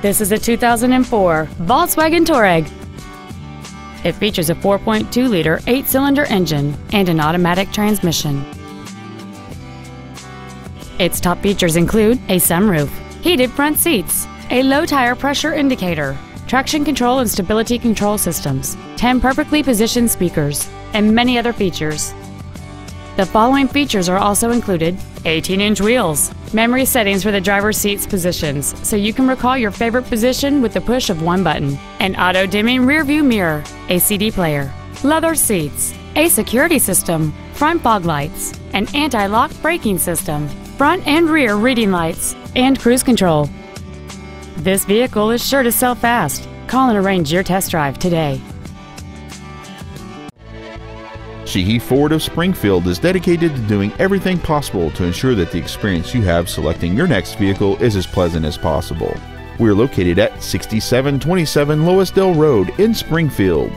This is a 2004 Volkswagen Touareg. It features a 4.2-liter 8-cylinder engine and an automatic transmission. Its top features include a sunroof, heated front seats, a low tire pressure indicator, traction control and stability control systems, 10 perfectly positioned speakers, and many other features. The following features are also included: 18-inch wheels, memory settings for the driver's seat's positions, so you can recall your favorite position with the push of one button, an auto-dimming rearview mirror, a CD player, leather seats, a security system, front fog lights, an anti-lock braking system, front and rear reading lights, and cruise control. This vehicle is sure to sell fast. Call and arrange your test drive today. Sheehy Ford of Springfield is dedicated to doing everything possible to ensure that the experience you have selecting your next vehicle is as pleasant as possible. We are located at 6727 Loisdale Road in Springfield.